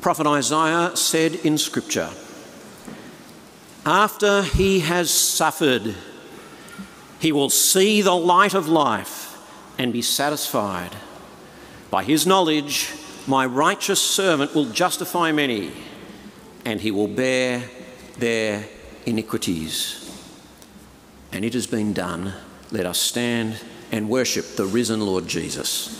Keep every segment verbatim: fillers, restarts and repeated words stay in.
Prophet Isaiah said in Scripture, "After he has suffered, he will see the light of life and be satisfied. By his knowledge, my righteous servant will justify many, and he will bear their iniquities." And it has been done. Let us stand and worship the risen Lord Jesus.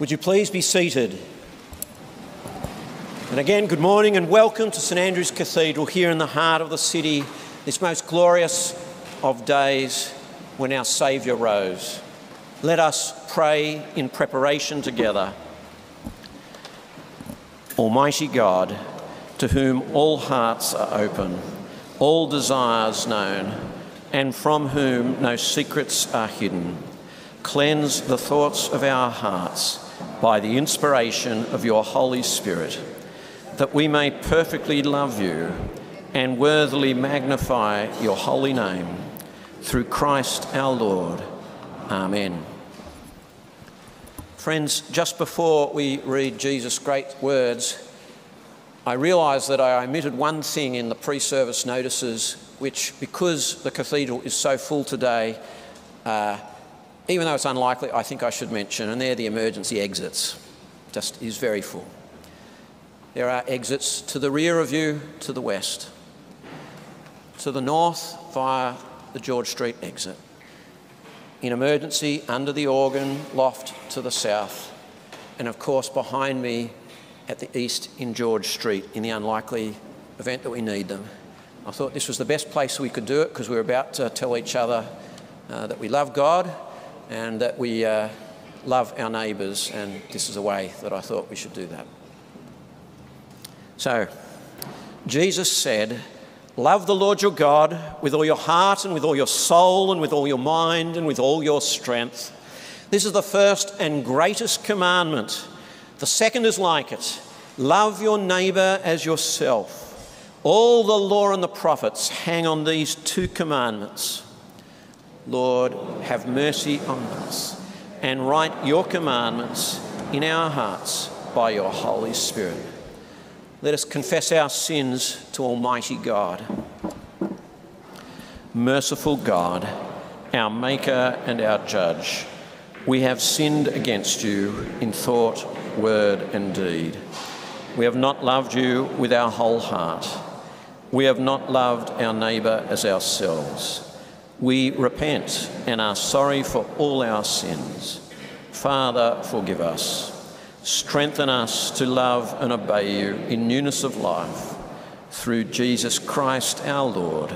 Would you please be seated? And again, good morning and welcome to St Andrew's Cathedral here in the heart of the city, this most glorious of days when our Saviour rose. Let us pray in preparation together. Almighty God, to whom all hearts are open, all desires known, and from whom no secrets are hidden. Cleanse the thoughts of our hearts by the inspiration of your Holy Spirit, that we may perfectly love you and worthily magnify your holy name. Through Christ our Lord. Amen. Friends, just before we read Jesus' great words, I realised that I omitted one thing in the pre-service notices, which, because the cathedral is so full today, uh, even though it's unlikely, I think I should mention, and they're the emergency exits. Just is very full. There are exits to the rear of you, to the west, to the north via the George Street exit, in emergency under the organ loft to the south, and of course behind me at the east in George Street in the unlikely event that we need them. I thought this was the best place we could do it because we were about to tell each other uh, that we love God and that we uh, love our neighbours, and this is a way that I thought we should do that. So, Jesus said, "Love the Lord your God with all your heart and with all your soul and with all your mind and with all your strength. This is the first and greatest commandment. The second is like it. Love your neighbour as yourself. All the law and the prophets hang on these two commandments. Lord, have mercy on us, and write your commandments in our hearts by your Holy Spirit." Let us confess our sins to Almighty God. Merciful God, our Maker and our Judge, we have sinned against you in thought, word and deed. We have not loved you with our whole heart. We have not loved our neighbour as ourselves. We repent and are sorry for all our sins. Father, forgive us. Strengthen us to love and obey you in newness of life. Through Jesus Christ our Lord.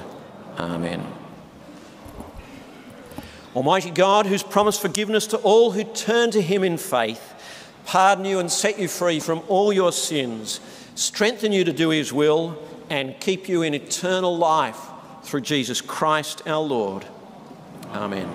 Amen. Almighty God, who's promised forgiveness to all who turn to him in faith, pardon you and set you free from all your sins, strengthen you to do his will, and keep you in eternal life through Jesus Christ our Lord. Amen.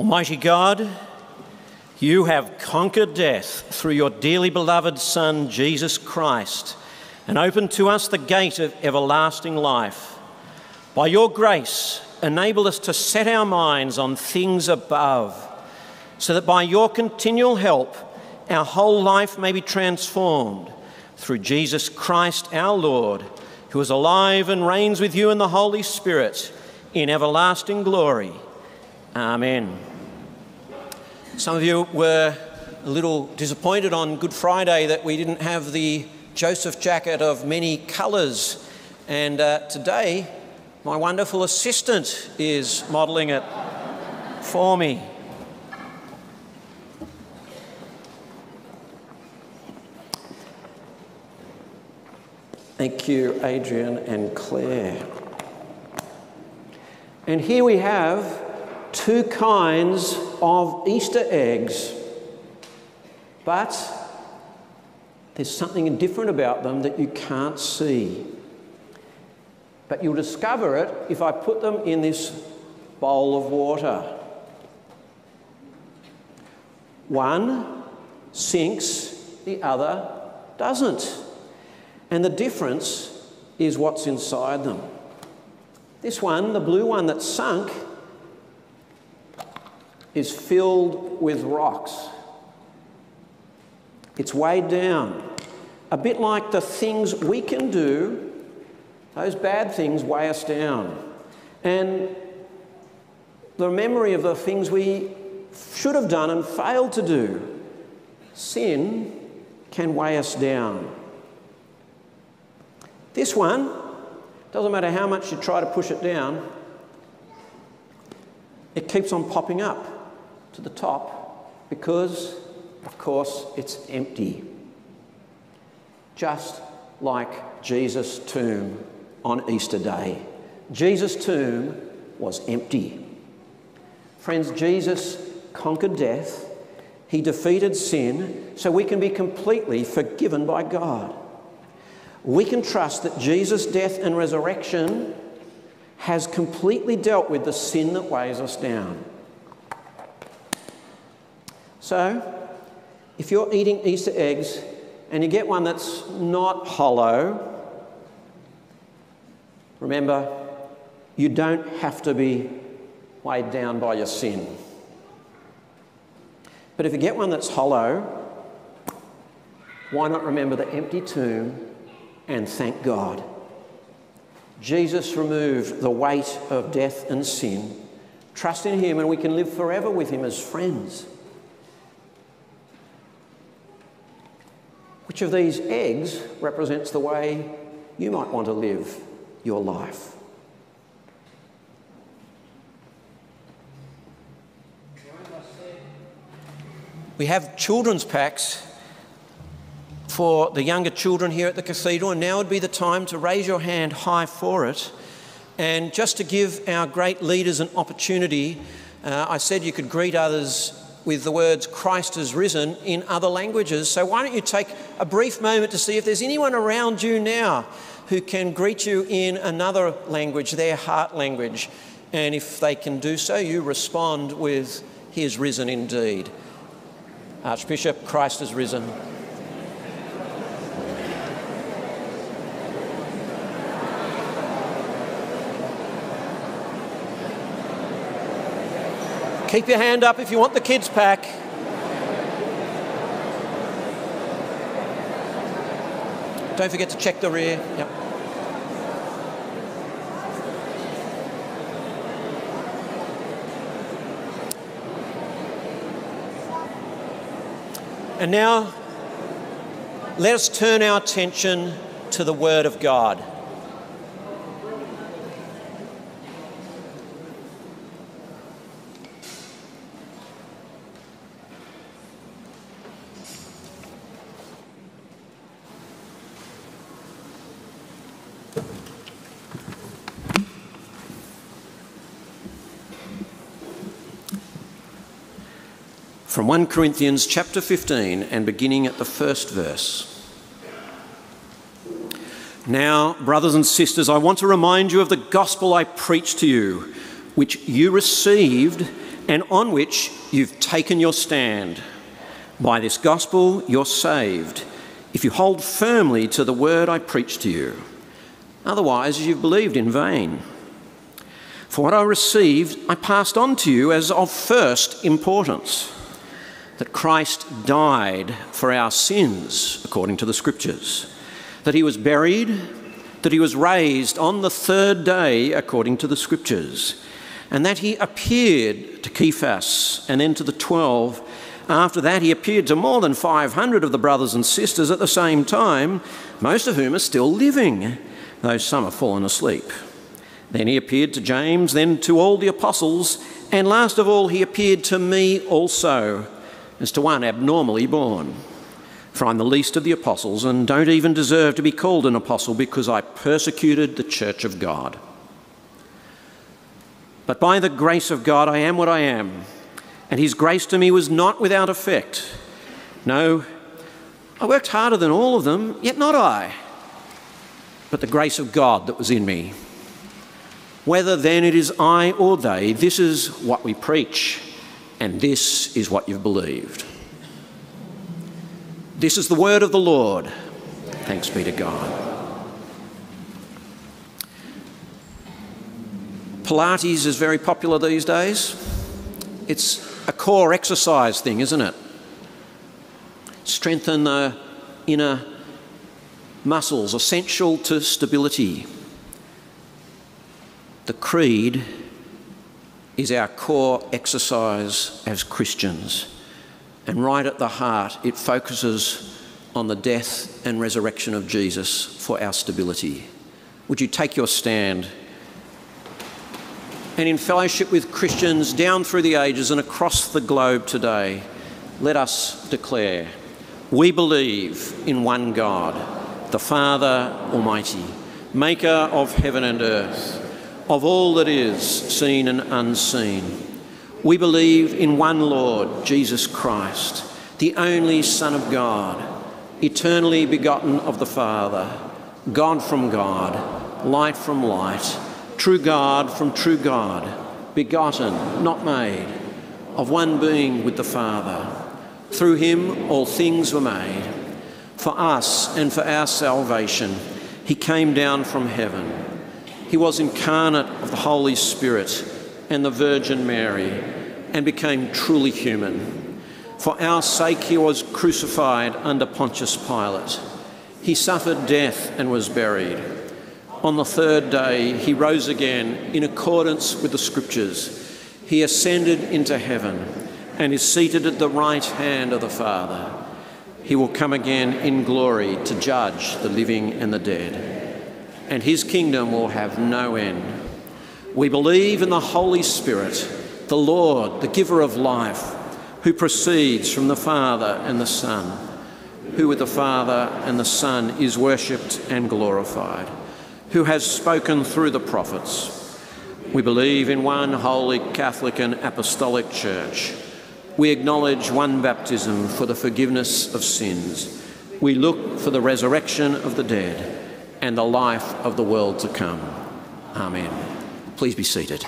Almighty God, you have conquered death through your dearly beloved Son, Jesus Christ, and opened to us the gate of everlasting life. By your grace, enable us to set our minds on things above, so that by your continual help, our whole life may be transformed through Jesus Christ our Lord, who is alive and reigns with you in the Holy Spirit in everlasting glory. Amen. Some of you were a little disappointed on Good Friday that we didn't have the Joseph jacket of many colours, and uh, today my wonderful assistant is modelling it for me. Thank you, Adrian and Claire. And here we have two kinds of Easter eggs, but there's something different about them that you can't see. But you'll discover it if I put them in this bowl of water. One sinks, the other doesn't. And the difference is what's inside them. This one, the blue one that sunk, is filled with rocks. It's weighed down. A bit like the things we can do. Those bad things weigh us down. And the memory of the things we should have done and failed to do, sin can weigh us down. This one, doesn't matter how much you try to push it down, it keeps on popping up to the top because, of course, it's empty. Just like Jesus' tomb on Easter Day. Jesus' tomb was empty. Friends, Jesus conquered death. He defeated sin so we can be completely forgiven by God. We can trust that Jesus' death and resurrection has completely dealt with the sin that weighs us down. So, if you're eating Easter eggs and you get one that's not hollow, remember, you don't have to be weighed down by your sin. But if you get one that's hollow, why not remember the empty tomb and thank God? Jesus removed the weight of death and sin. Trust in him and we can live forever with him as friends. Which of these eggs represents the way you might want to live your life? We have children's packs for the younger children here at the cathedral, and now would be the time to raise your hand high for it. And just to give our great leaders an opportunity, uh, I said you could greet others with the words "Christ is risen" in other languages. So why don't you take a brief moment to see if there's anyone around you now who can greet you in another language, their heart language. And if they can do so, you respond with "He is risen indeed." Archbishop, Christ is risen. Keep your hand up if you want the kids' pack. Don't forget to check the rear. Yep. And now, let us turn our attention to the Word of God. From First Corinthians chapter fifteen and beginning at the first verse. Now, brothers and sisters, I want to remind you of the gospel I preached to you, which you received and on which you've taken your stand. By this gospel you're saved, if you hold firmly to the word I preached to you. Otherwise you've believed in vain. For what I received I passed on to you as of first importance, that Christ died for our sins according to the Scriptures, that he was buried, that he was raised on the third day according to the Scriptures, and that he appeared to Kephas and then to the twelve. After that he appeared to more than five hundred of the brothers and sisters at the same time, most of whom are still living, though some have fallen asleep. Then he appeared to James, then to all the apostles, and last of all he appeared to me also, as to one abnormally born. For I'm the least of the apostles, and don't even deserve to be called an apostle, because I persecuted the church of God. But by the grace of God I am what I am, and his grace to me was not without effect. No, I worked harder than all of them, yet not I, but the grace of God that was in me. Whether then it is I or they, this is what we preach, and this is what you've believed. This is the word of the Lord. Thanks be to God. Pilates is very popular these days. It's a core exercise thing, isn't it? Strengthen the inner muscles, essential to stability. The creed is our core exercise as Christians, and right at the heart it focuses on the death and resurrection of Jesus for our stability. Would you take your stand? And in fellowship with Christians down through the ages and across the globe today, let us declare, we believe in one God, the Father Almighty, maker of heaven and earth, of all that is seen and unseen. We believe in one Lord, Jesus Christ, the only Son of God, eternally begotten of the Father, God from God, light from light, true God from true God, begotten, not made, of one being with the Father. Through him all things were made. For us and for our salvation, he came down from heaven. He was incarnate of the Holy Spirit and the Virgin Mary, and became truly human. For our sake he was crucified under Pontius Pilate. He suffered death and was buried. On the third day he rose again in accordance with the Scriptures. He ascended into heaven and is seated at the right hand of the Father. He will come again in glory to judge the living and the dead, and his kingdom will have no end. We believe in the Holy Spirit, the Lord, the giver of life, who proceeds from the Father and the Son, who with the Father and the Son is worshipped and glorified, who has spoken through the prophets. We believe in one holy Catholic and Apostolic Church. We acknowledge one baptism for the forgiveness of sins. We look for the resurrection of the dead and the life of the world to come. Amen. Please be seated.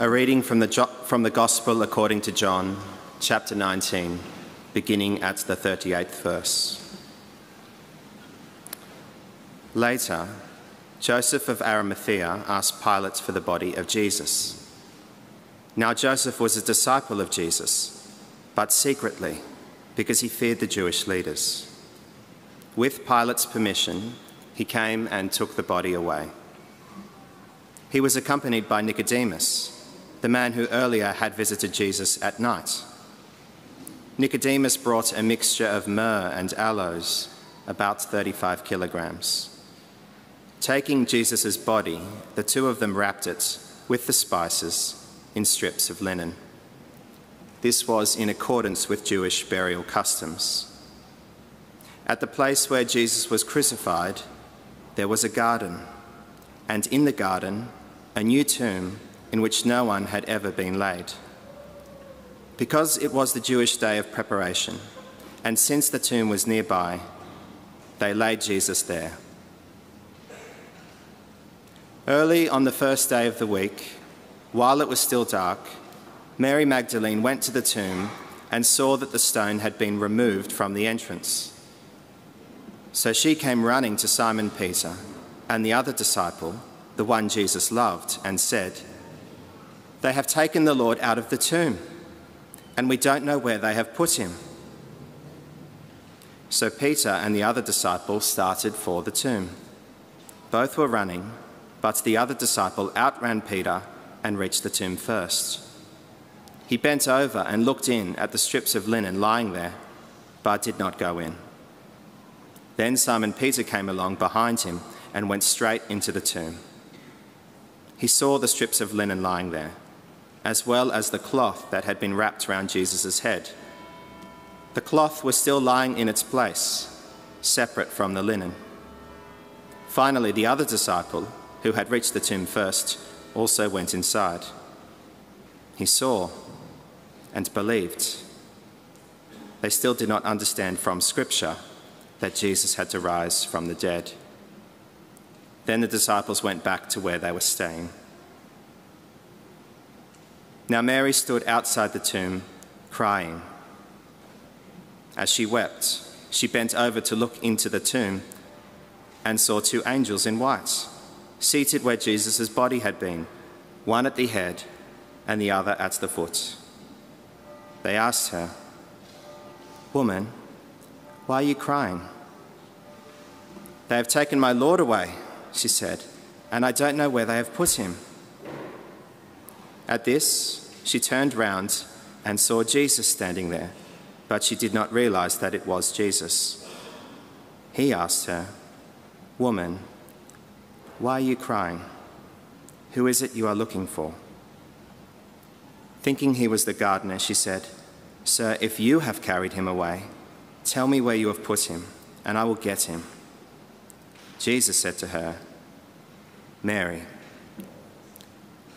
A reading from the, from the Gospel according to John, chapter nineteen, beginning at the thirty-eighth verse. Later, Joseph of Arimathea asked Pilate for the body of Jesus. Now Joseph was a disciple of Jesus, but secretly, because he feared the Jewish leaders. With Pilate's permission, he came and took the body away. He was accompanied by Nicodemus, the man who earlier had visited Jesus at night. Nicodemus brought a mixture of myrrh and aloes, about thirty-five kilograms. Taking Jesus' body, the two of them wrapped it, with the spices, in strips of linen. This was in accordance with Jewish burial customs. At the place where Jesus was crucified, there was a garden, and in the garden, a new tomb in which no one had ever been laid. Because it was the Jewish day of preparation, and since the tomb was nearby, they laid Jesus there. Early on the first day of the week, while it was still dark, Mary Magdalene went to the tomb and saw that the stone had been removed from the entrance. So she came running to Simon Peter and the other disciple, the one Jesus loved, and said, "They have taken the Lord out of the tomb, and we don't know where they have put him." So Peter and the other disciple started for the tomb. Both were running, but the other disciple outran Peter and reached the tomb first. He bent over and looked in at the strips of linen lying there, but did not go in. Then Simon Peter came along behind him and went straight into the tomb. He saw the strips of linen lying there, as well as the cloth that had been wrapped around Jesus' head. The cloth was still lying in its place, separate from the linen. Finally, the other disciple, who had reached the tomb first, also went inside. He saw and believed. They still did not understand from Scripture that Jesus had to rise from the dead. Then the disciples went back to where they were staying. Now Mary stood outside the tomb, crying. As she wept, she bent over to look into the tomb and saw two angels in white, seated where Jesus' body had been, one at the head and the other at the foot. They asked her, "Woman, why are you crying?" "They have taken my Lord away," she said, "and I don't know where they have put him." At this, she turned round and saw Jesus standing there, but she did not realize that it was Jesus. He asked her, "Woman, why are you crying? Who is it you are looking for?" Thinking he was the gardener, she said, "Sir, if you have carried him away, tell me where you have put him, and I will get him." Jesus said to her, "Mary."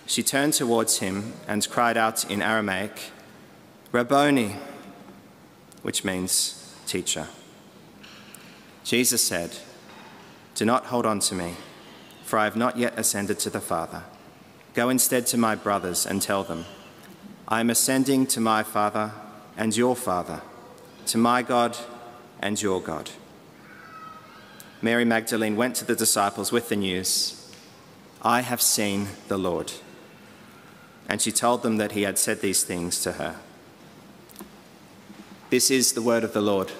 She turned towards him and cried out in Aramaic, "Rabboni," which means teacher. Jesus said, "Do not hold on to me, for I have not yet ascended to the Father. Go instead to my brothers and tell them, I am ascending to my Father and your Father, to my God and your God." Mary Magdalene went to the disciples with the news, "I have seen the Lord." And she told them that he had said these things to her. This is the word of the Lord.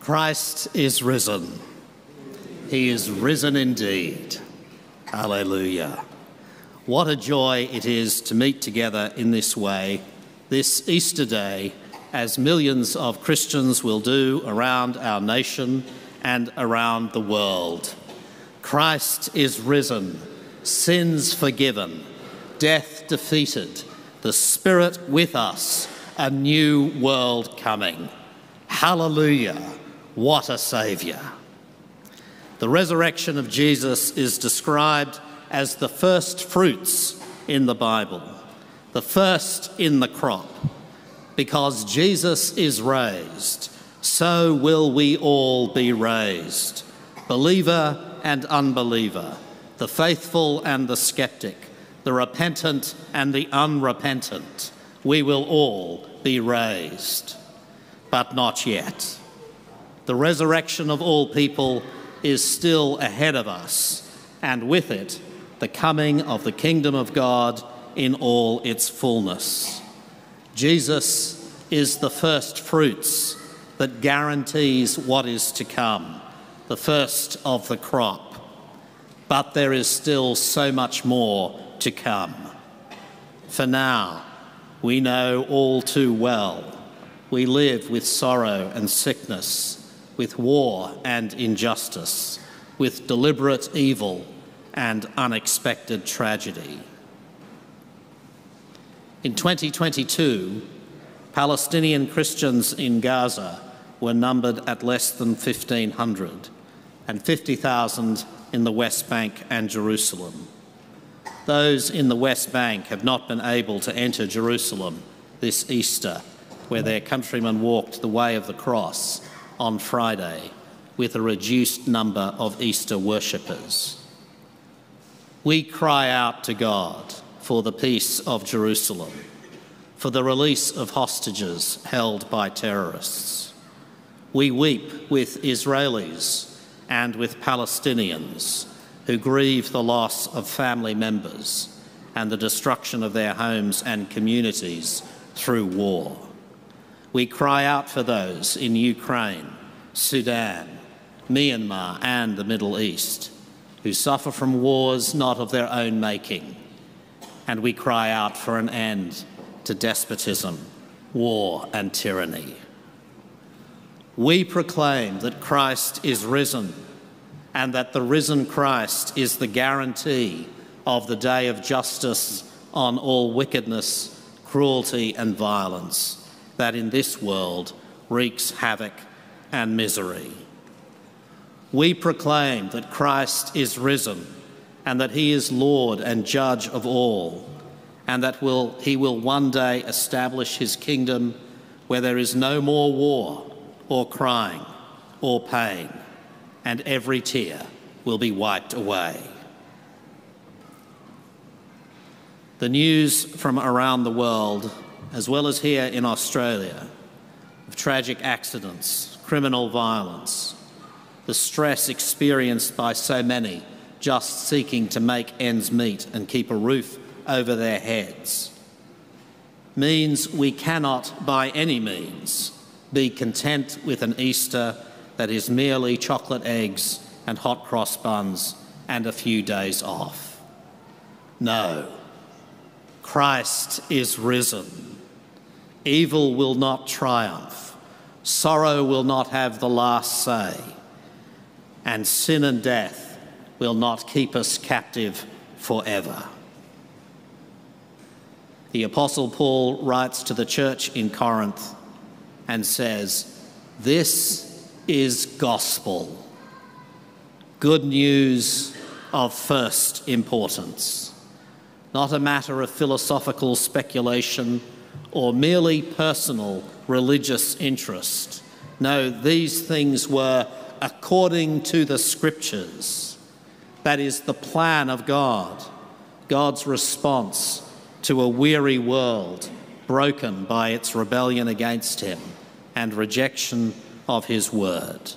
Christ is risen. He is risen indeed. Alleluia. What a joy it is to meet together in this way, this Easter day, as millions of Christians will do around our nation and around the world. Christ is risen, sins forgiven, death defeated, the Spirit with us, a new world coming. Hallelujah, what a Saviour. The resurrection of Jesus is described as the first fruits in the Bible, the first in the crop. Because Jesus is raised, so will we all be raised, believer and unbeliever, the faithful and the sceptic, the repentant and the unrepentant. We will all be raised, but not yet. The resurrection of all people is still ahead of us, and with it, the coming of the kingdom of God in all its fullness. Jesus is the first fruits that guarantees what is to come, the first of the crop. But there is still so much more to come. For now, we know all too well, we live with sorrow and sickness, with war and injustice, with deliberate evil and unexpected tragedy. In twenty twenty-two, Palestinian Christians in Gaza were numbered at less than fifteen hundred and fifty thousand in the West Bank and Jerusalem. Those in the West Bank have not been able to enter Jerusalem this Easter, where their countrymen walked the way of the cross on Friday with a reduced number of Easter worshippers. We cry out to God for the peace of Jerusalem, for the release of hostages held by terrorists. We weep with Israelis and with Palestinians who grieve the loss of family members and the destruction of their homes and communities through war. We cry out for those in Ukraine, Sudan, Myanmar and the Middle East who suffer from wars not of their own making. And we cry out for an end to despotism, war and tyranny. We proclaim that Christ is risen and that the risen Christ is the guarantee of the day of justice on all wickedness, cruelty and violence that in this world wreaks havoc and misery. We proclaim that Christ is risen and that he is Lord and Judge of all, and that will, he will one day establish his kingdom where there is no more war or crying or pain, and every tear will be wiped away. The news from around the world, as well as here in Australia, of tragic accidents, criminal violence, the stress experienced by so many just seeking to make ends meet and keep a roof over their heads, means we cannot by any means be content with an Easter that is merely chocolate eggs and hot cross buns and a few days off. No, Christ is risen. Evil will not triumph, sorrow will not have the last say, and sin and death will not keep us captive forever. The Apostle Paul writes to the church in Corinth and says, "This is gospel, good news of first importance, not a matter of philosophical speculation or merely personal religious interest. No, these things were according to the Scriptures." That is the plan of God, God's response to a weary world broken by its rebellion against him and rejection of his word.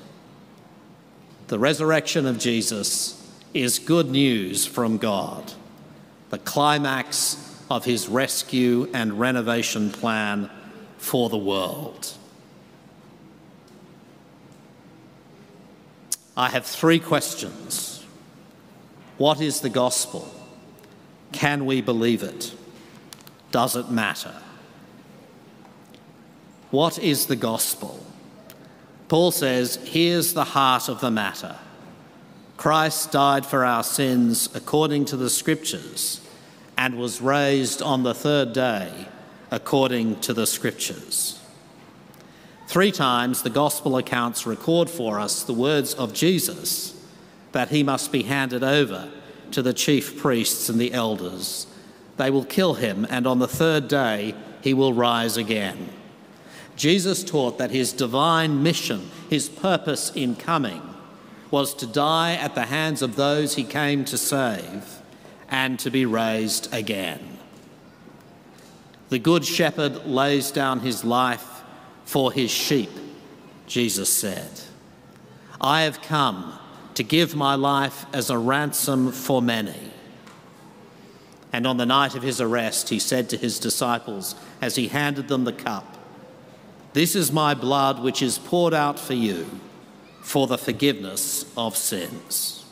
The resurrection of Jesus is good news from God, the climax of his rescue and renovation plan for the world. I have three questions. What is the gospel? Can we believe it? Does it matter? What is the gospel? Paul says, here's the heart of the matter. Christ died for our sins according to the Scriptures and was raised on the third day according to the Scriptures. Three times the Gospel accounts record for us the words of Jesus that he must be handed over to the chief priests and the elders. They will kill him, and on the third day he will rise again. Jesus taught that his divine mission, his purpose in coming, was to die at the hands of those he came to save and to be raised again. The Good Shepherd lays down his life for his sheep, Jesus said. I have come to give my life as a ransom for many. And on the night of his arrest, he said to his disciples as he handed them the cup, "This is my blood which is poured out for you for the forgiveness of sins."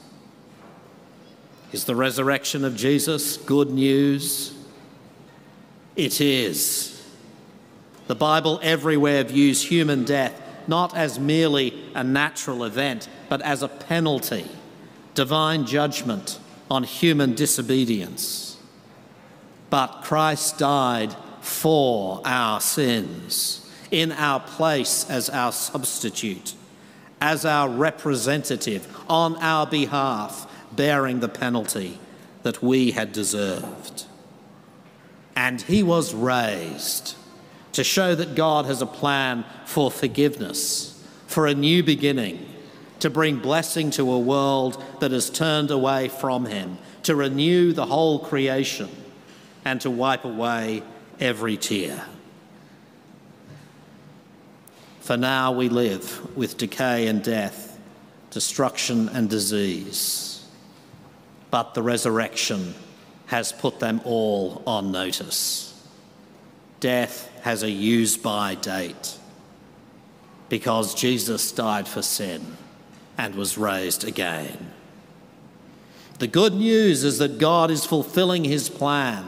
Is the resurrection of Jesus good news? It is. The Bible everywhere views human death not as merely a natural event, but as a penalty, divine judgment on human disobedience. But Christ died for our sins, in our place as our substitute, as our representative, on our behalf, bearing the penalty that we had deserved. And he was raised to show that God has a plan for forgiveness, for a new beginning, to bring blessing to a world that has turned away from him, to renew the whole creation, and to wipe away every tear. For now we live with decay and death, destruction and disease. But the resurrection has put them all on notice. Death has a use-by date because Jesus died for sin and was raised again. The good news is that God is fulfilling his plan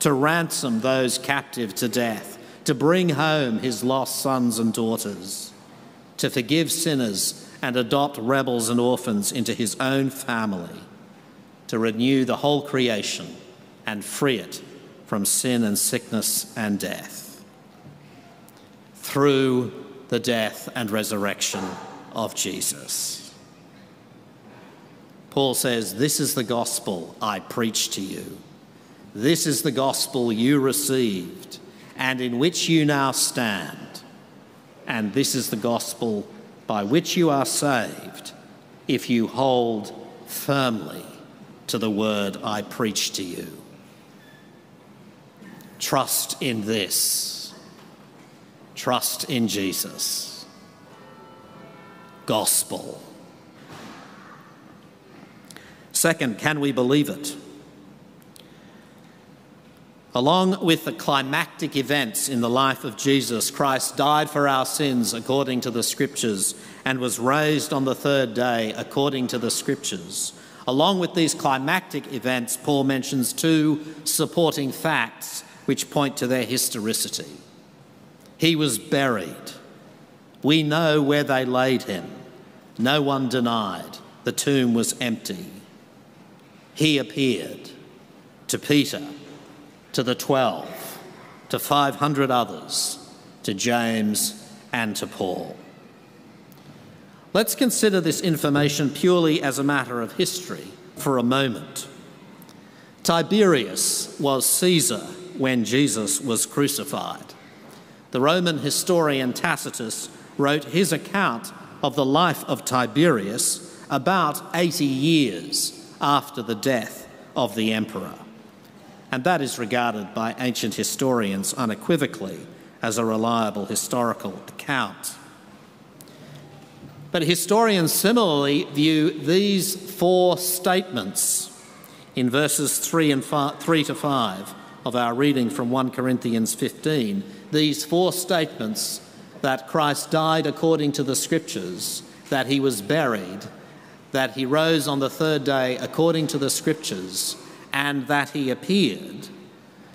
to ransom those captive to death, to bring home his lost sons and daughters, to forgive sinners and adopt rebels and orphans into his own family, to renew the whole creation and free it from sin and sickness and death. Through the death and resurrection of Jesus. Paul says, this is the gospel I preach to you. This is the gospel you received and in which you now stand. And this is the gospel by which you are saved, if you hold firmly to the word I preach to you. Trust in this. Trust in Jesus. Gospel. Second, can we believe it? Along with the climactic events in the life of Jesus, Christ died for our sins according to the Scriptures and was raised on the third day according to the Scriptures. Along with these climactic events, Paul mentions two supporting facts which point to their historicity. He was buried. We know where they laid him. No one denied. The tomb was empty. He appeared to Peter, to the twelve, to five hundred others, to James and to Paul. Let's consider this information purely as a matter of history for a moment. Tiberius was Caesar when Jesus was crucified. The Roman historian Tacitus wrote his account of the life of Tiberius about eighty years after the death of the emperor. And that is regarded by ancient historians unequivocally as a reliable historical account. But historians similarly view these four statements in verses three and five, three to five of our reading from First Corinthians fifteen, these four statements that Christ died according to the Scriptures, that he was buried, that he rose on the third day according to the Scriptures, and that he appeared.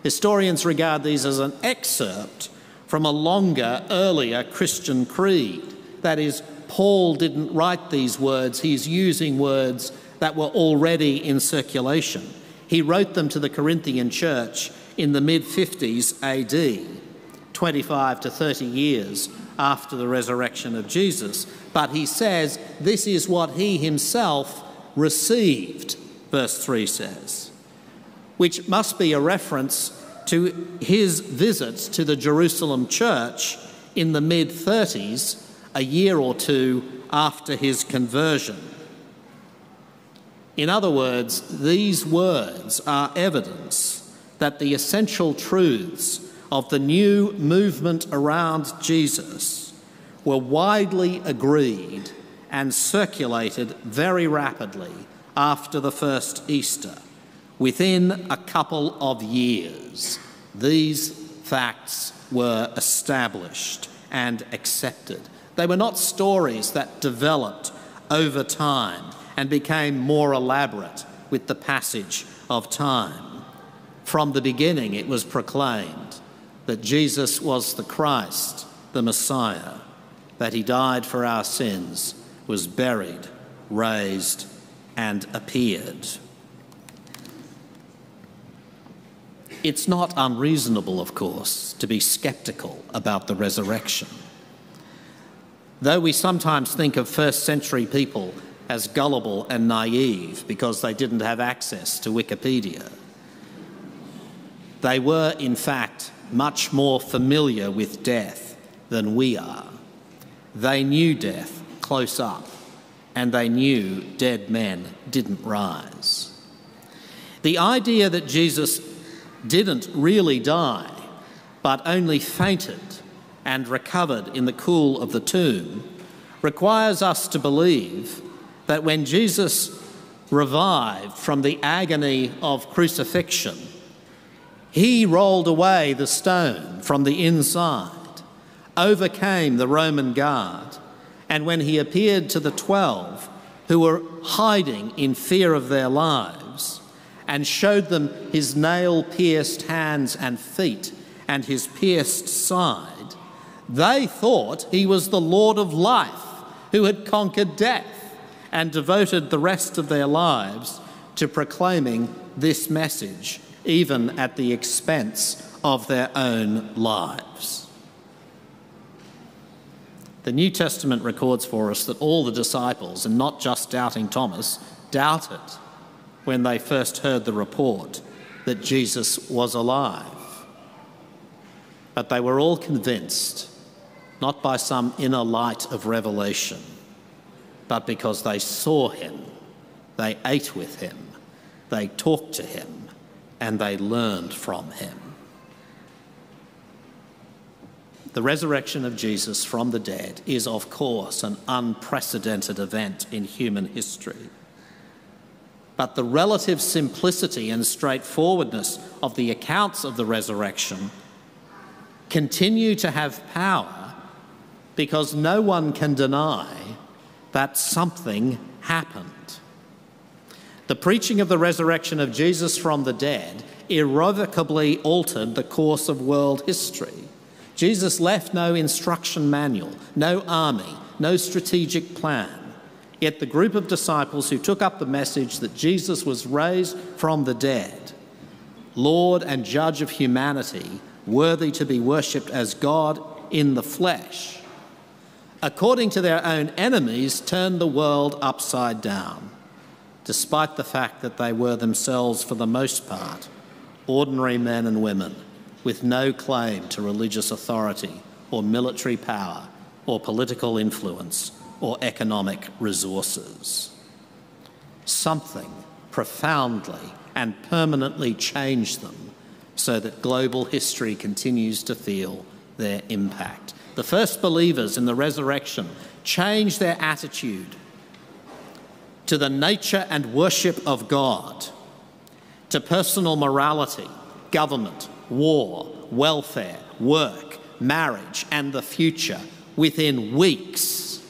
Historians regard these as an excerpt from a longer, earlier Christian creed. That is, Paul didn't write these words, he's using words that were already in circulation. He wrote them to the Corinthian church in the mid fifties A D, twenty-five to thirty years after the resurrection of Jesus. But he says this is what he himself received, verse three says, which must be a reference to his visits to the Jerusalem church in the mid thirties, a year or two after his conversion. In other words, these words are evidence that the essential truths of the new movement around Jesus were widely agreed and circulated very rapidly after the first Easter. Within a couple of years, these facts were established and accepted. They were not stories that developed over time and became more elaborate with the passage of time. From the beginning, it was proclaimed that Jesus was the Christ, the Messiah, that he died for our sins, was buried, raised, and appeared. It's not unreasonable, of course, to be sceptical about the resurrection. Though we sometimes think of first century people as gullible and naive because they didn't have access to Wikipedia, they were, in fact, much more familiar with death than we are. They knew death close up, and they knew dead men didn't rise. The idea that Jesus didn't really die, but only fainted and recovered in the cool of the tomb, requires us to believe that when Jesus revived from the agony of crucifixion, he rolled away the stone from the inside, overcame the Roman guard, and when he appeared to the twelve, who were hiding in fear of their lives, and showed them his nail-pierced hands and feet and his pierced side, they thought he was the Lord of life who had conquered death, and devoted the rest of their lives to proclaiming this message, even at the expense of their own lives. The New Testament records for us that all the disciples, and not just doubting Thomas, doubted when they first heard the report that Jesus was alive. But they were all convinced, not by some inner light of revelation, but because they saw him, they ate with him, they talked to him, and they learned from him. The resurrection of Jesus from the dead is, of course, an unprecedented event in human history. But the relative simplicity and straightforwardness of the accounts of the resurrection continue to have power because no one can deny that something happened. The preaching of the resurrection of Jesus from the dead irrevocably altered the course of world history. Jesus left no instruction manual, no army, no strategic plan. Yet the group of disciples who took up the message that Jesus was raised from the dead, Lord and Judge of humanity, worthy to be worshipped as God in the flesh, according to their own enemies, turned the world upside down, despite the fact that they were themselves, for the most part, ordinary men and women with no claim to religious authority or military power or political influence or economic resources. Something profoundly and permanently changed them so that global history continues to feel their impact. The first believers in the resurrection changed their attitude to the nature and worship of God, to personal morality, government, war, welfare, work, marriage, and the future within weeks.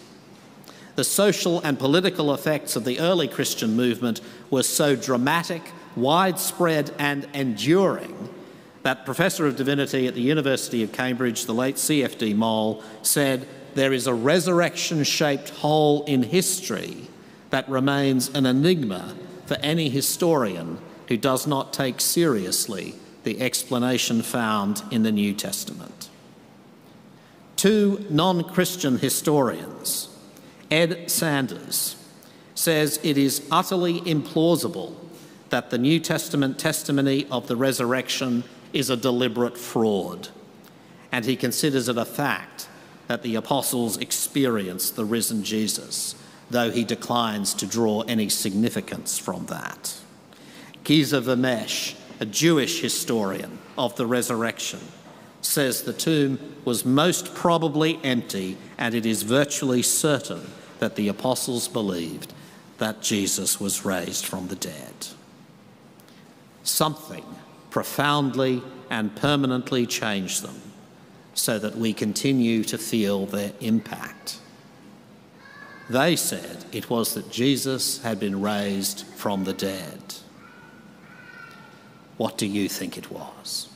The the social and political effects of the early Christian movement were so dramatic, widespread and enduring that Professor of Divinity at the University of Cambridge, the late C F D Mole, said, "There is a resurrection-shaped hole in history that remains an enigma for any historian who does not take seriously the explanation found in the New Testament." Two non-Christian historians, Ed Sanders, says it is utterly implausible that the New Testament testimony of the resurrection is a deliberate fraud, and he considers it a fact that the apostles experienced the risen Jesus, though he declines to draw any significance from that. Geza Vermes, a Jewish historian of the resurrection, says the tomb was most probably empty, and it is virtually certain that the apostles believed that Jesus was raised from the dead. Something profoundly and permanently changed them, so that we continue to feel their impact. They said it was that Jesus had been raised from the dead. What do you think it was?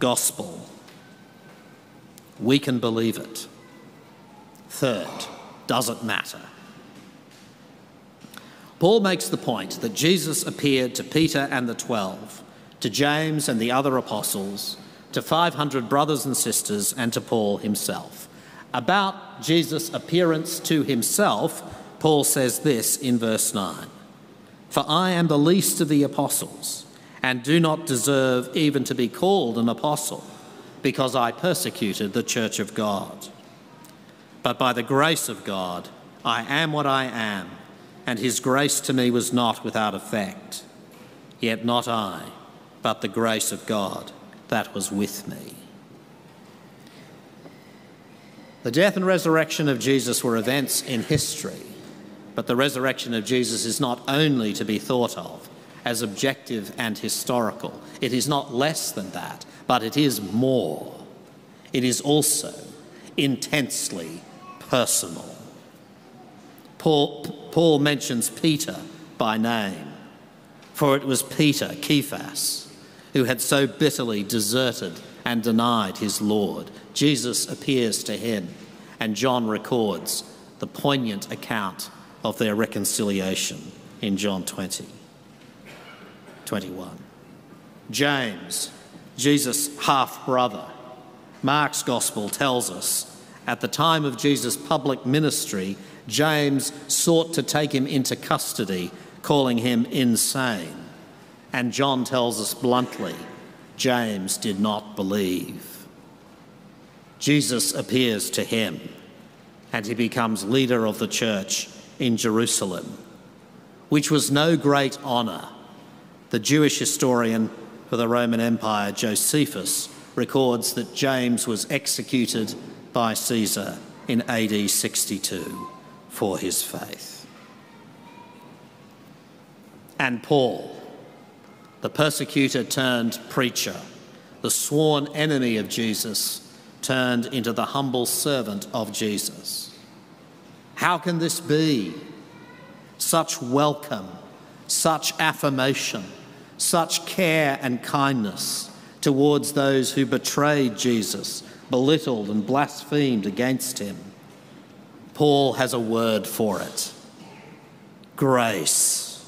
Gospel. We can believe it. Third, does it matter? Paul makes the point that Jesus appeared to Peter and the Twelve, to James and the other apostles, to five hundred brothers and sisters, and to Paul himself. About Jesus' appearance to himself, Paul says this in verse nine, "For I am the least of the apostles, and do not deserve even to be called an apostle, because I persecuted the church of God. But by the grace of God, I am what I am, and his grace to me was not without effect. Yet not I, but the grace of God that was with me." The death and resurrection of Jesus were events in history, but the resurrection of Jesus is not only to be thought of as objective and historical. It is not less than that, but it is more. It is also intensely personal. Paul, Paul mentions Peter by name, for it was Peter, Kephas, who had so bitterly deserted and denied his Lord. Jesus appears to him, and John records the poignant account of their reconciliation in John twenty, twenty-one. James, Jesus' half-brother, Mark's Gospel tells us, at the time of Jesus' public ministry, James sought to take him into custody, calling him insane. And John tells us bluntly, James did not believe. Jesus appears to him, and he becomes leader of the church in Jerusalem, which was no great honour. The Jewish historian for the Roman Empire, Josephus, records that James was executed by Caesar in A D sixty-two. For his faith. And Paul, the persecutor turned preacher, the sworn enemy of Jesus, turned into the humble servant of Jesus. How can this be? Such welcome, such affirmation, such care and kindness towards those who betrayed Jesus, belittled and blasphemed against him. Paul has a word for it. Grace.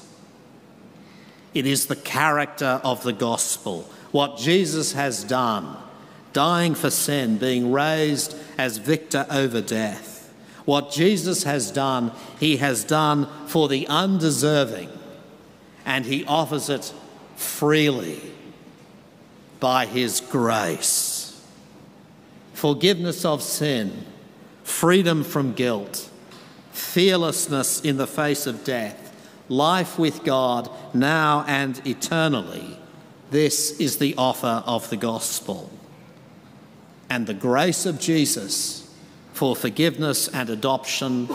It is the character of the gospel, what Jesus has done, dying for sin, being raised as victor over death. What Jesus has done, he has done for the undeserving, and he offers it freely by his grace. Forgiveness of sin, freedom from guilt, fearlessness in the face of death, life with God now and eternally. This is the offer of the gospel. And the grace of Jesus for forgiveness and adoption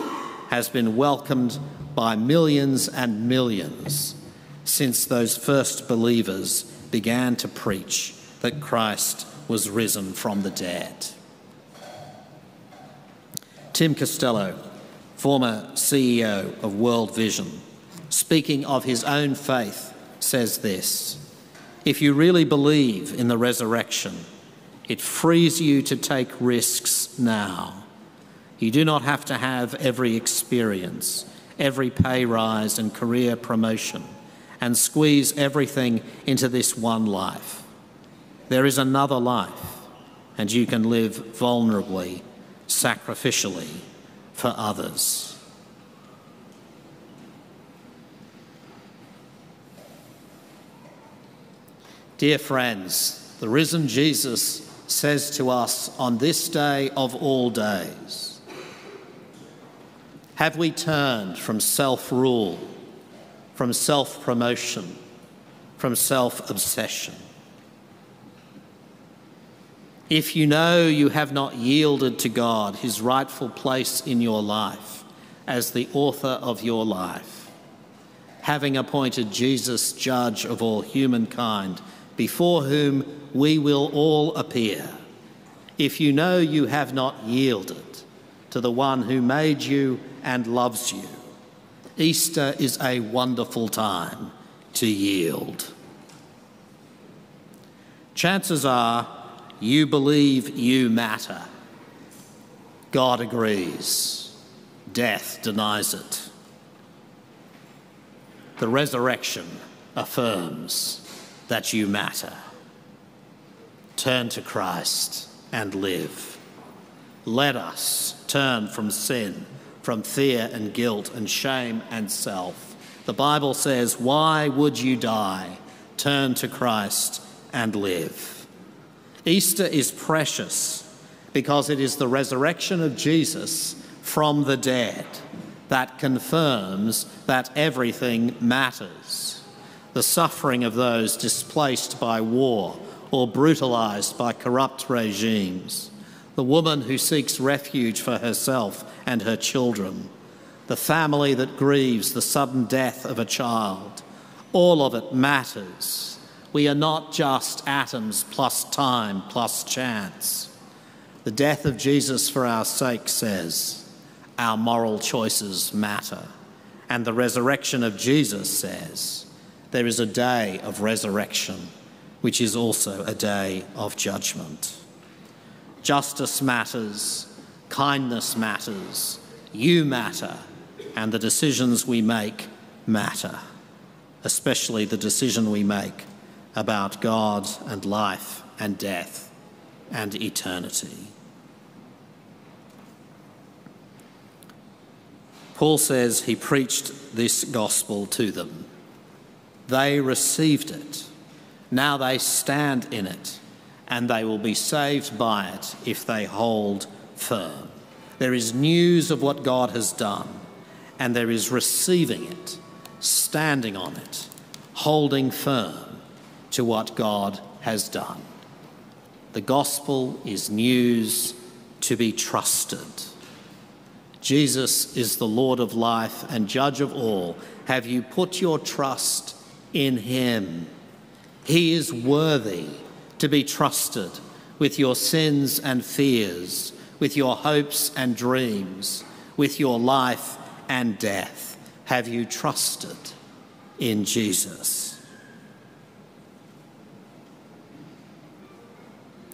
has been welcomed by millions and millions since those first believers began to preach that Christ was risen from the dead. Tim Costello, former C E O of World Vision, speaking of his own faith, says this: if you really believe in the resurrection, it frees you to take risks now. You do not have to have every experience, every pay rise and career promotion, and squeeze everything into this one life. There is another life, and you can live vulnerably, sacrificially for others. Dear friends, the risen Jesus says to us on this day of all days, have we turned from self-rule, from self-promotion, from self-obsession? If you know you have not yielded to God his rightful place in your life as the author of your life, having appointed Jesus judge of all humankind, before whom we will all appear, if you know you have not yielded to the one who made you and loves you, Easter is a wonderful time to yield. Chances are you believe you matter. God agrees. Death denies it. The resurrection affirms that you matter. Turn to Christ and live. Let us turn from sin, from fear and guilt and shame and self. The Bible says, why would you die? Turn to Christ and live. Easter is precious because it is the resurrection of Jesus from the dead that confirms that everything matters. The suffering of those displaced by war or brutalized by corrupt regimes, the woman who seeks refuge for herself and her children, the family that grieves the sudden death of a child, all of it matters. We are not just atoms plus time plus chance. The death of Jesus for our sake says our moral choices matter. And the resurrection of Jesus says there is a day of resurrection, which is also a day of judgment. Justice matters, kindness matters, you matter, and the decisions we make matter, especially the decision we make about God and life and death and eternity. Paul says he preached this gospel to them. They received it. Now they stand in it, and they will be saved by it if they hold firm. There is news of what God has done, and there is receiving it, standing on it, holding firm to what God has done. The gospel is news to be trusted. Jesus is the Lord of life and judge of all. Have you put your trust in him? He is worthy to be trusted with your sins and fears, with your hopes and dreams, with your life and death. Have you trusted in Jesus?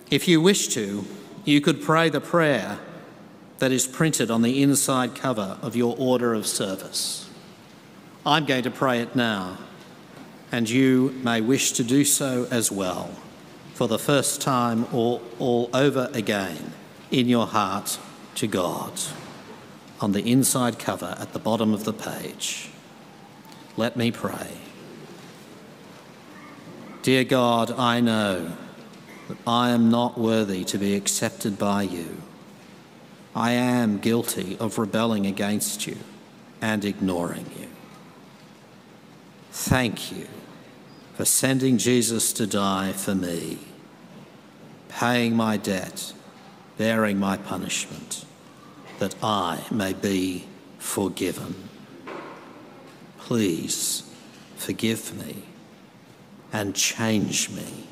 If you wish to, you could pray the prayer that is printed on the inside cover of your order of service. I'm going to pray it now, and you may wish to do so as well, for the first time or all over again, in your heart to God, on the inside cover at the bottom of the page. Let me pray. Dear God, I know that I am not worthy to be accepted by you. I am guilty of rebelling against you and ignoring you. Thank you for sending Jesus to die for me, paying my debt, bearing my punishment, that I may be forgiven. Please forgive me and change me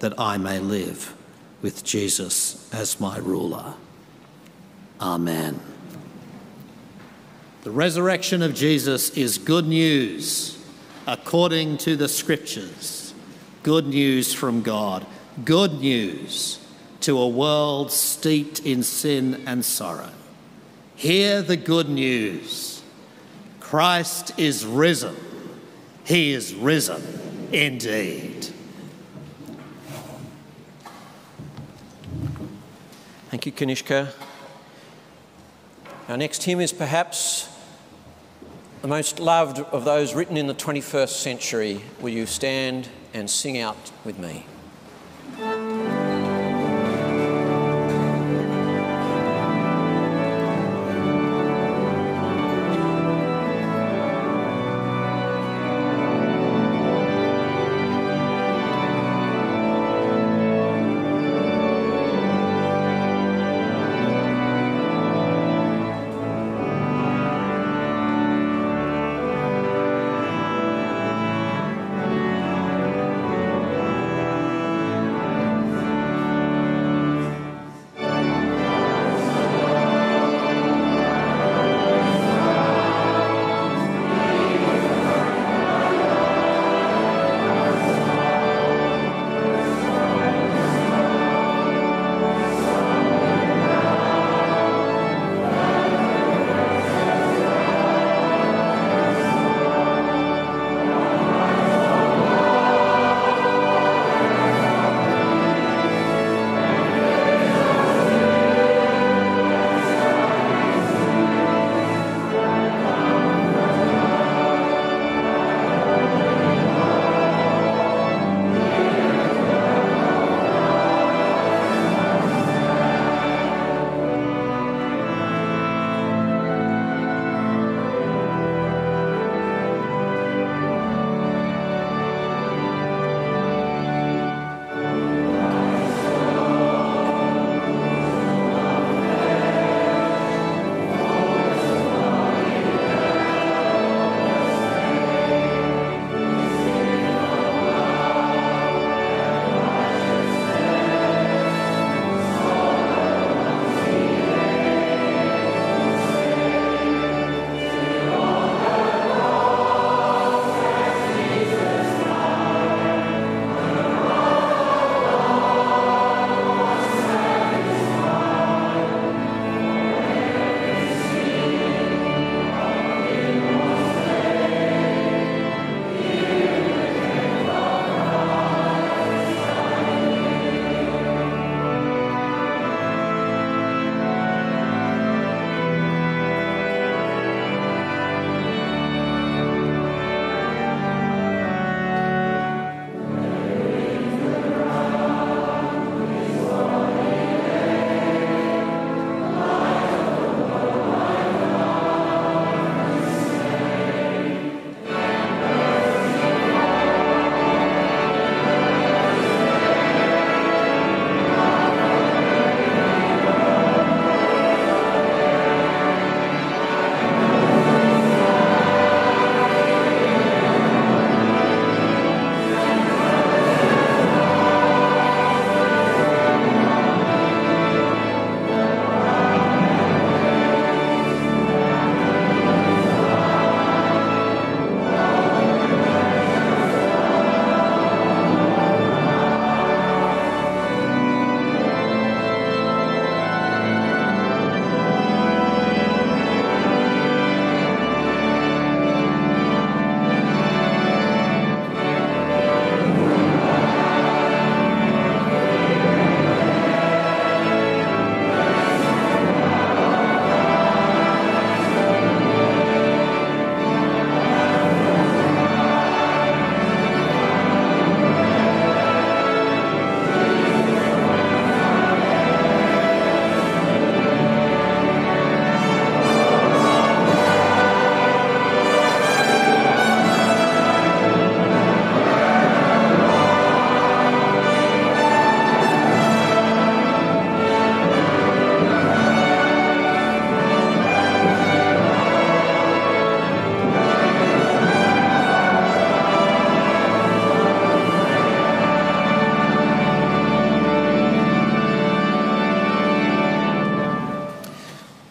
that I may live with Jesus as my ruler. Amen. The resurrection of Jesus is good news according to the Scriptures. Good news from God. Good news to a world steeped in sin and sorrow. Hear the good news. Christ is risen. He is risen indeed. Thank you, Kanishka. Our next hymn is perhaps the most loved of those written in the twenty-first century. Will you stand and sing out with me?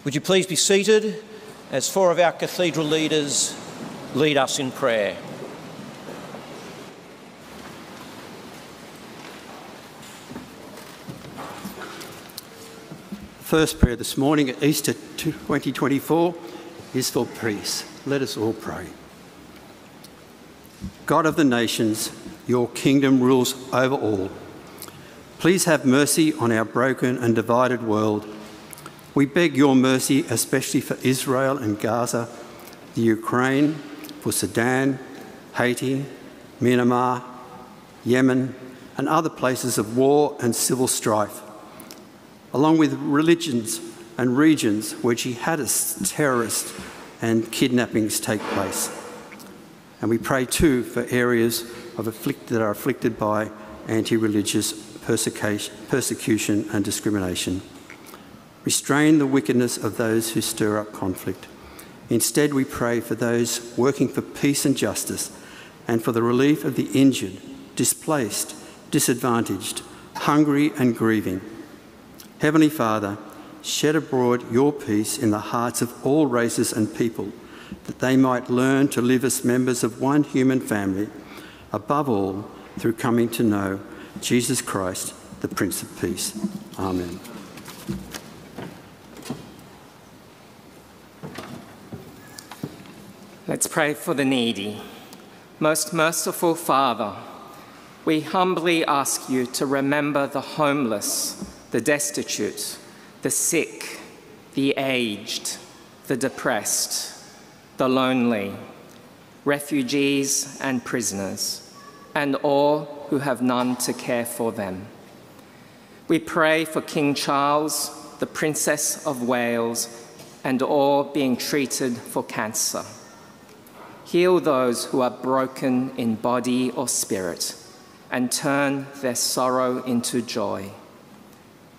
Would you please be seated as four of our cathedral leaders lead us in prayer. First prayer this morning at Easter twenty twenty-four is for peace. Let us all pray. God of the nations, your kingdom rules over all. Please have mercy on our broken and divided world. We beg your mercy, especially for Israel and Gaza, the Ukraine, for Sudan, Haiti, Myanmar, Yemen, and other places of war and civil strife, along with religions and regions where jihadists, terrorists, and kidnappings take place. And we pray too for areas of afflict that are afflicted by anti-religious persecution, persecution and discrimination. Restrain the wickedness of those who stir up conflict. Instead, we pray for those working for peace and justice and for the relief of the injured, displaced, disadvantaged, hungry and grieving. Heavenly Father, shed abroad your peace in the hearts of all races and people, that they might learn to live as members of one human family, above all, through coming to know Jesus Christ, the Prince of Peace. Amen. Let's pray for the needy. Most merciful Father, we humbly ask you to remember the homeless, the destitute, the sick, the aged, the depressed, the lonely, refugees and prisoners, and all who have none to care for them. We pray for King Charles, the Princess of Wales, and all being treated for cancer. Heal those who are broken in body or spirit, and turn their sorrow into joy.